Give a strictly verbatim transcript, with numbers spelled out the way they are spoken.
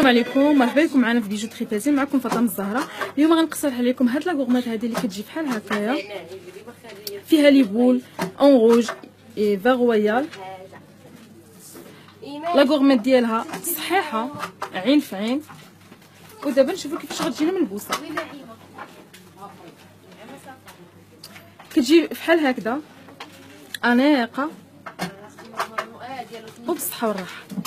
السلام عليكم، مرحبا بكم معنا في ديجو تريبازي. معكم فاطمه الزهراء. اليوم غنقصرها لكم هاد لاغورمات هادي اللي كتجي بحال هكايا، فيها لي بول اون روج اي فا رويال. لاغورمات ديالها صحيحه عين في عين، ودابا نشوفوا كيفاش غتجينا من البوصه. كتجي بحال هكذا انيقه وبالصحه والراحه.